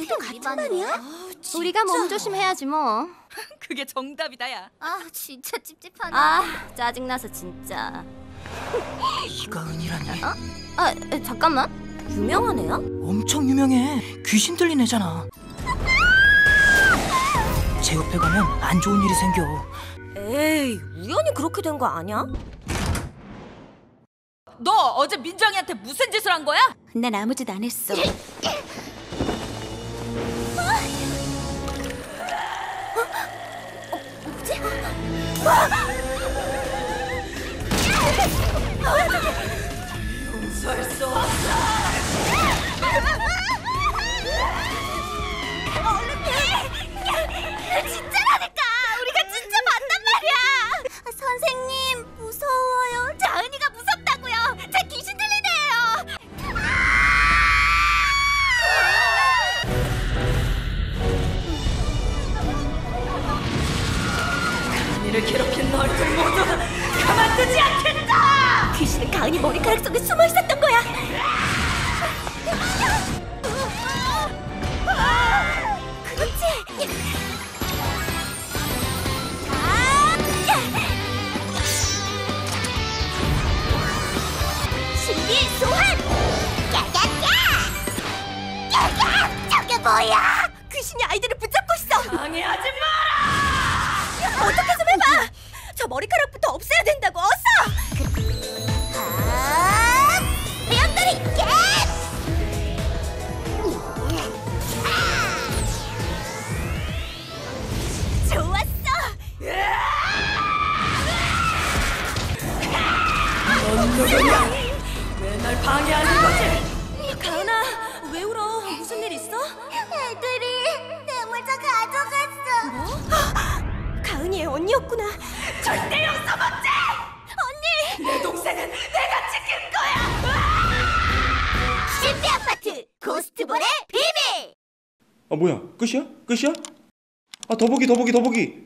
쟤도 같은 반이야? 우리가 몸조심해야지 뭐. 그게 정답이다 야. 아 진짜 찝찝하네. 아 짜증나서 진짜. 이가은이라니. 아 잠깐만, 유명한 애야? 엄청 유명해. 귀신 들린 애잖아. 제 옆에 가면 안 좋은 일이 생겨. 에이 우연히 그렇게 된 거 아니야? 너 어제 민정이한테 무슨 짓을 한 거야? 난 아무 짓 안 했어. 뭐지? 용서할 수 없어. 얼른 피해. 진짜라니까. 우리가 진짜 봤단 말이야. 선생님 무서워요. 자은이가 무섭다고요. 제 귀신 들린 애예요. 가은이를 괴롭힌 너희들 모두 가만두지 않겠다. 귀신은 가은이 머리카락 속에 숨어 있었던 거야. 그렇지. 신비의 소환! 야야야! 저게 뭐야? 귀신이 아이들을 붙잡고 있어! 방해하지 마라! 어떻게 좀 해봐! 저 머리카락부터 없애야 된다고! 어서! 메아다리 겟! 좋았어! 날 방해하는 거지? 가은아, 왜 울어? 무슨 일 있어? 애들이 내 물자 가져갔어. 뭐? 가은이 애 언니였구나. 절대 용서 못해! 언니! 내 동생은 내가 지킬 거야! 신비아파트 고스트볼의 비밀! 아 뭐야? 끝이야? 끝이야? 아 더보기!